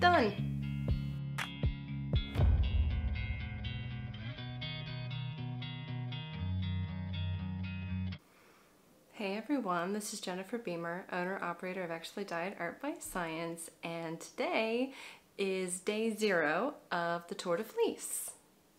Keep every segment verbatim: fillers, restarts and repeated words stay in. done. Hey everyone, this is Jennifer Beamer, owner-operator of Actually Dyed Art by Science, and today is day zero of the Tour de Fleece.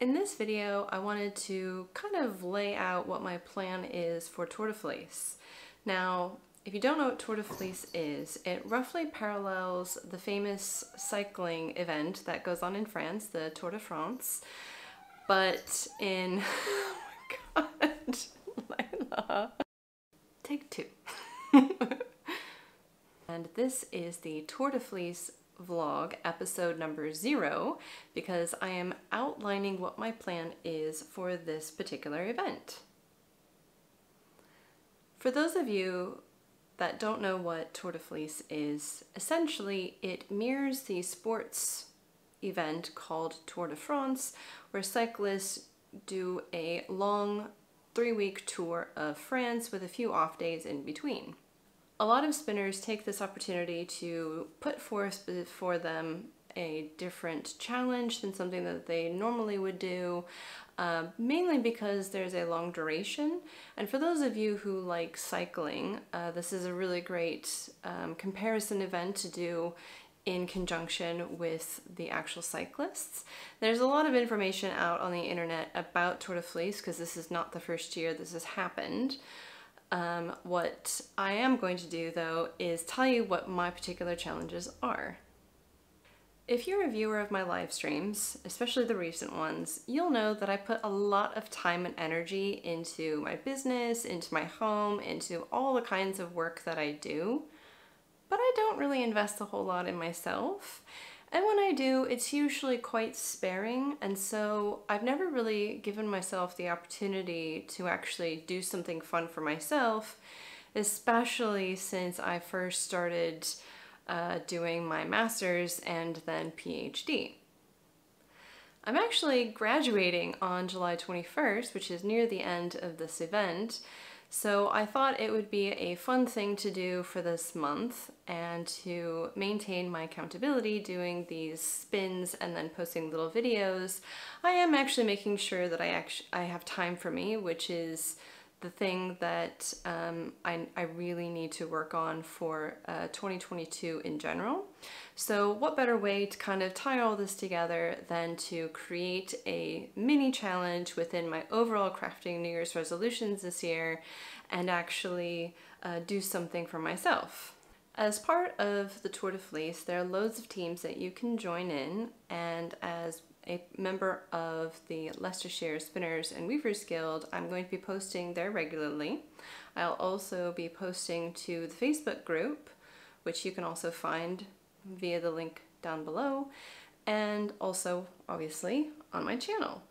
In this video, I wanted to kind of lay out what my plan is for Tour de Fleece. Now, if you don't know what Tour de Fleece is, it roughly parallels the famous cycling event that goes on in France, the Tour de France, but in... oh my god, Layla. Take two. And this is the Tour de Fleece vlog, episode number zero, because I am outlining what my plan is for this particular event. For those of you that don't know what Tour de Fleece is, essentially it mirrors the sports event called Tour de France, where cyclists do a long three-week tour of France with a few off days in between. A lot of spinners take this opportunity to put forth before them a different challenge than something that they normally would do, uh, mainly because there's a long duration. And for those of you who like cycling, uh, this is a really great um, comparison event to do in conjunction with the actual cyclists. There's a lot of information out on the internet about Tour de Fleece because this is not the first year this has happened. Um, what I am going to do though is tell you what my particular challenges are. If you're a viewer of my live streams, especially the recent ones, you'll know that I put a lot of time and energy into my business, into my home, into all the kinds of work that I do. But I don't really invest a whole lot in myself. And when I do, it's usually quite sparing, and so I've never really given myself the opportunity to actually do something fun for myself, especially since I first started uh, doing my master's and then PhD. I'm actually graduating on July twenty-first, which is near the end of this event, so I thought it would be a fun thing to do for this month and to maintain my accountability doing these spins and then posting little videos. I am actually making sure that I actually I have time for me, which is the thing that um, I, I really need to work on for uh, twenty twenty-two in general. So what better way to kind of tie all this together than to create a mini challenge within my overall crafting New Year's resolutions this year and actually uh, do something for myself. As part of the Tour de Fleece, there are loads of teams that you can join in, and as a member of the Leicestershire Spinners and Weavers Guild, I'm going to be posting there regularly. I'll also be posting to the Facebook group, which you can also find via the link down below, and also, obviously, on my channel.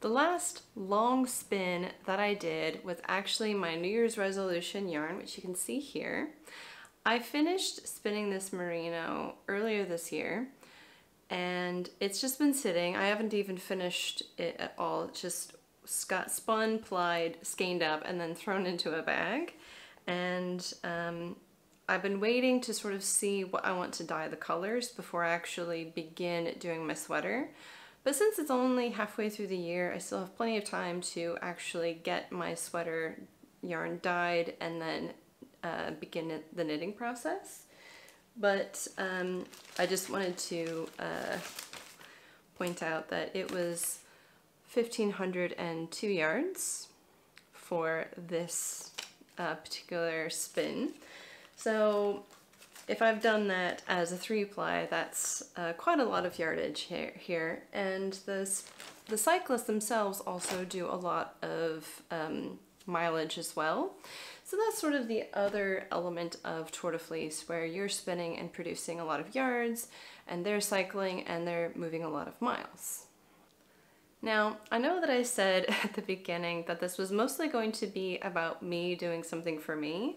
The last long spin that I did was actually my New Year's resolution yarn, which you can see here. I finished spinning this merino earlier this year, and it's just been sitting. I haven't even finished it at all. It just got spun, plied, skeined up, and then thrown into a bag. And um, I've been waiting to sort of see what I want to dye the colors before I actually begin doing my sweater. But since it's only halfway through the year, I still have plenty of time to actually get my sweater yarn dyed and then uh, begin the knitting process. But um, I just wanted to uh, point out that it was one thousand five hundred two yards for this uh, particular spin. So if I've done that as a three-ply, that's uh, quite a lot of yardage here, here. And the, the cyclists themselves also do a lot of um, mileage as well. So that's sort of the other element of Tour de Fleece, where you're spinning and producing a lot of yards, and they're cycling and they're moving a lot of miles. Now, I know that I said at the beginning that this was mostly going to be about me doing something for me,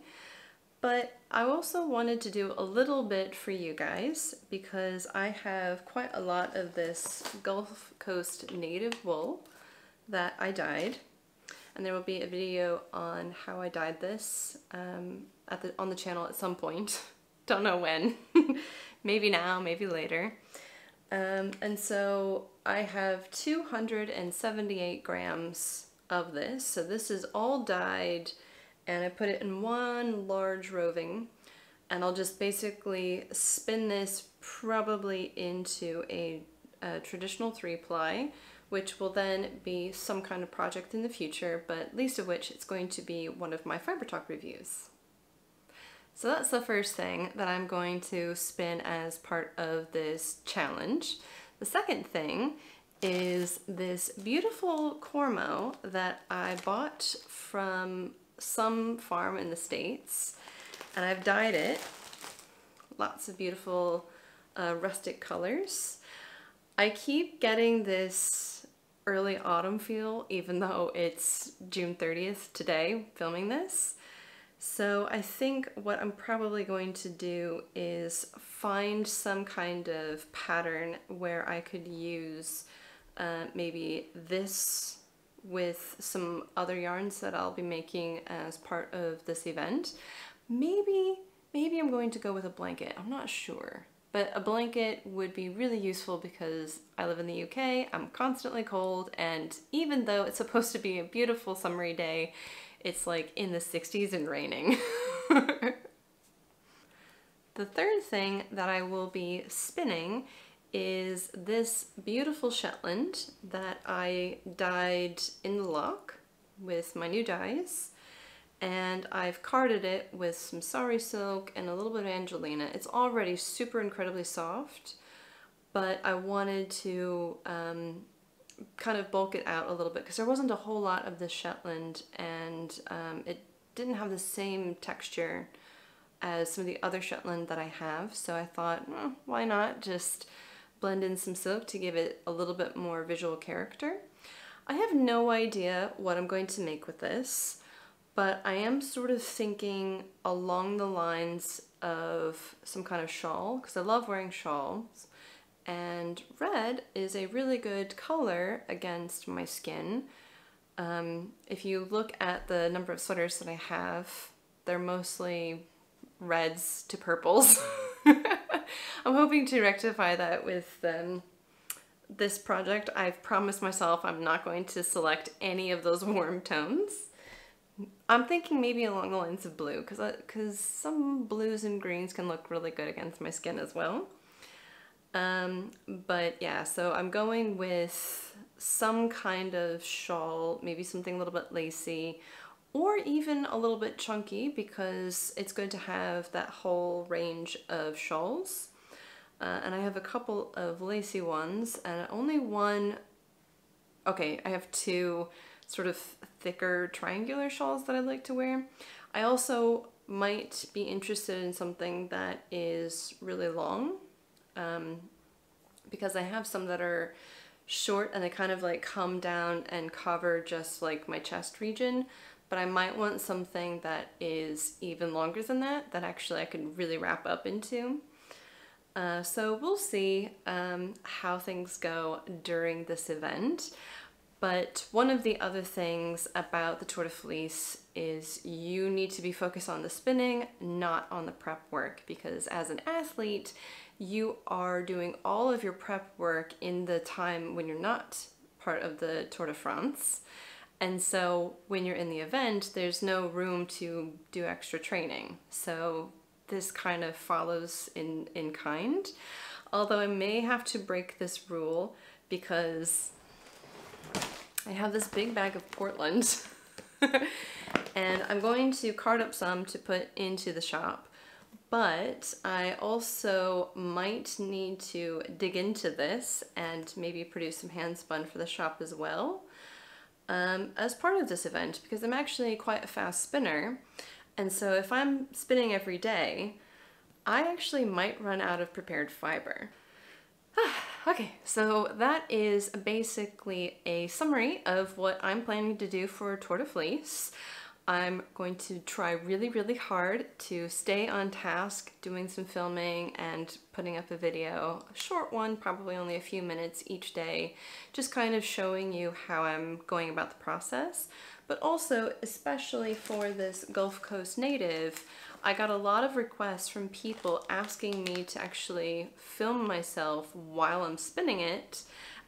but I also wanted to do a little bit for you guys because I have quite a lot of this Gulf Coast native wool that I dyed. And there will be a video on how I dyed this um, at the, on the channel at some point Don't know when. Maybe now, maybe later. Um, and so I have two hundred seventy-eight grams of this. So this is all dyed, and I put it in one large roving, and I'll just basically spin this probably into a, a traditional three ply, which will then be some kind of project in the future, but least of which it's going to be one of my Fiber Talk reviews. So that's the first thing that I'm going to spin as part of this challenge. The second thing is this beautiful Cormo that I bought from some farm in the States, and I've dyed it lots of beautiful uh, rustic colors. I keep getting this early autumn feel, even though it's June thirtieth today filming this. So I think what I'm probably going to do is find some kind of pattern where I could use uh, maybe this with some other yarns that I'll be making as part of this event. Maybe, maybe I'm going to go with a blanket, I'm not sure. But a blanket would be really useful because I live in the U K, I'm constantly cold, and even though it's supposed to be a beautiful summery day, it's like in the sixties and raining. The third thing that I will be spinning is this beautiful Shetland that I dyed in the lock with my new dyes, and I've carded it with some Sari Silk and a little bit of Angelina. It's already super incredibly soft, but I wanted to um, kind of bulk it out a little bit because there wasn't a whole lot of the Shetland, and um, it didn't have the same texture as some of the other Shetland that I have, so I thought, mm, why not just blend in some silk to give it a little bit more visual character. I have no idea what I'm going to make with this, but I am sort of thinking along the lines of some kind of shawl, because I love wearing shawls. And red is a really good color against my skin. Um, if you look at the number of sweaters that I have, they're mostly reds to purples. I'm hoping to rectify that with um, this project. I've promised myself I'm not going to select any of those warm tones. I'm thinking maybe along the lines of blue, because because some blues and greens can look really good against my skin as well. Um, but yeah, so I'm going with some kind of shawl, maybe something a little bit lacy or even a little bit chunky, because it's good to have that whole range of shawls. Uh, and I have a couple of lacy ones, and only one, okay, I have two sort of thicker triangular shawls that I like to wear. I also might be interested in something that is really long. Um, because I have some that are short and they kind of like come down and cover just like my chest region, but I might want something that is even longer than that, that actually I could really wrap up into. Uh, so we'll see um, how things go during this event. But one of the other things about the Tour de Fleece is you need to be focused on the spinning, not on the prep work, because as an athlete, you are doing all of your prep work in the time when you're not part of the Tour de France. And so when you're in the event, there's no room to do extra training. So this kind of follows in, in kind. Although I may have to break this rule because I have this big bag of Portland and I'm going to card up some to put into the shop. But I also might need to dig into this and maybe produce some hand spun for the shop as well um, as part of this event, because I'm actually quite a fast spinner. And so if I'm spinning every day, I actually might run out of prepared fiber. Okay, so that is basically a summary of what I'm planning to do for Tour de Fleece. I'm going to try really, really hard to stay on task doing some filming and putting up a video, a short one, probably only a few minutes each day, just kind of showing you how I'm going about the process. But also, especially for this Gulf Coast native, I got a lot of requests from people asking me to actually film myself while I'm spinning it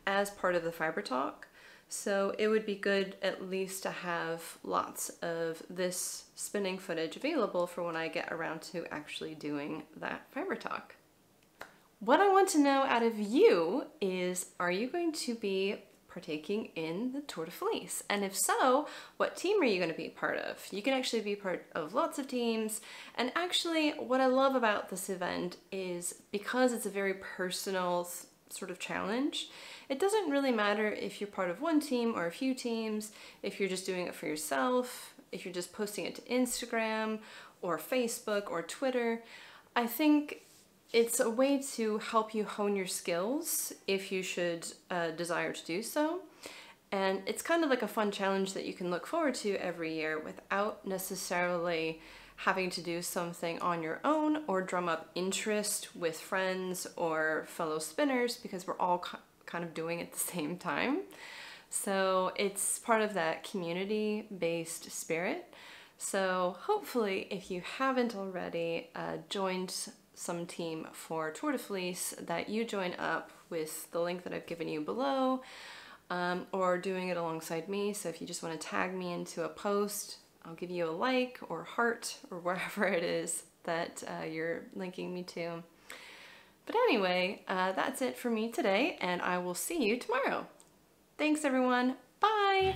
as part of the fiber talk. So it would be good at least to have lots of this spinning footage available for when I get around to actually doing that fiber talk. What I want to know out of you is, are you going to be partaking in the Tour de Fleece? And if so, what team are you going to be part of? You can actually be part of lots of teams. And actually, what I love about this event is because it's a very personal sort of challenge, it doesn't really matter if you're part of one team or a few teams, if you're just doing it for yourself, if you're just posting it to Instagram or Facebook or Twitter. I think it's a way to help you hone your skills if you should uh, desire to do so. And it's kind of like a fun challenge that you can look forward to every year without necessarily having to do something on your own or drum up interest with friends or fellow spinners, because we're all kind of doing it at the same time. So it's part of that community-based spirit. So hopefully, if you haven't already uh, joined some team for Tour de Fleece, that you join up with the link that I've given you below, um, or doing it alongside me. So if you just want to tag me into a post, I'll give you a like or heart or wherever it is that uh, you're linking me to. But anyway, uh, that's it for me today, and I will see you tomorrow. Thanks everyone, bye!